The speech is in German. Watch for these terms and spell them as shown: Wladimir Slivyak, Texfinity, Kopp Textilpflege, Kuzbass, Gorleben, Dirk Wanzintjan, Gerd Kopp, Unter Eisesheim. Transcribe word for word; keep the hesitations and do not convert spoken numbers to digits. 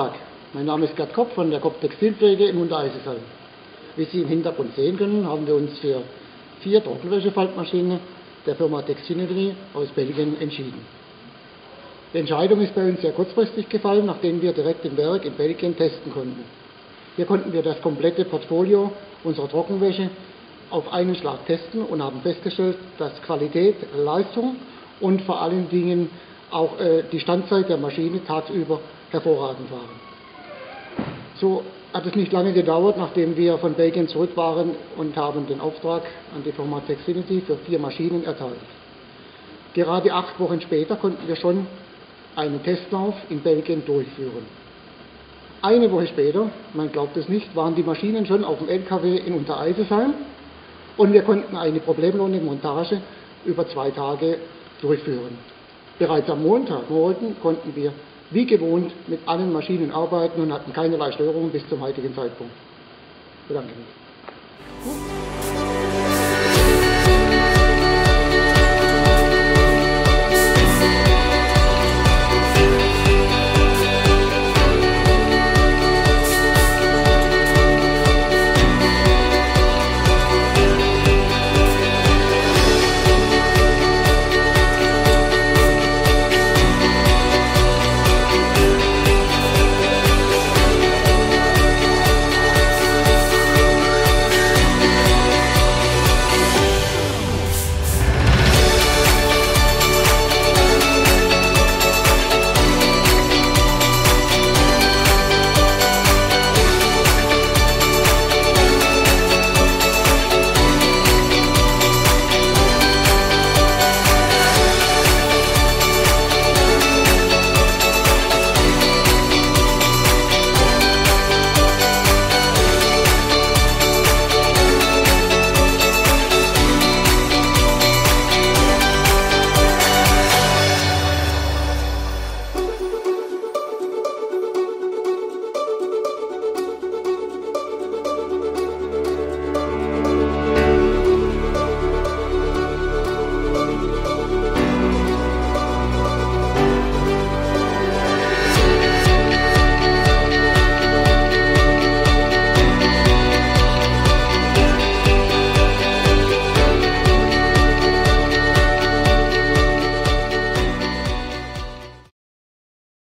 Tag. Mein Name ist Gerd Kopp von der Kopp Textilpflege in Unter Eisesheim. Wie Sie im Hintergrund sehen können, haben wir uns für vier Trockenwäschefaltmaschinen der Firma Texfinity aus Belgien entschieden. Die Entscheidung ist bei uns sehr kurzfristig gefallen, nachdem wir direkt im Werk in Belgien testen konnten. Hier konnten wir das komplette Portfolio unserer Trockenwäsche auf einen Schlag testen und haben festgestellt, dass Qualität, Leistung und vor allen Dingen auch äh, die Standzeit der Maschine tagsüber hervorragend waren. So hat es nicht lange gedauert, nachdem wir von Belgien zurück waren und haben den Auftrag an die Firma Texfinity für vier Maschinen erteilt. Gerade acht Wochen später konnten wir schon einen Testlauf in Belgien durchführen. Eine Woche später, man glaubt es nicht, waren die Maschinen schon auf dem L K W in Unter Eisesheim und wir konnten eine problemlose Montage über zwei Tage durchführen. Bereits am Montagmorgen konnten wir wie gewohnt mit allen Maschinen arbeiten und hatten keinerlei Störungen bis zum heutigen Zeitpunkt. Bedanke mich.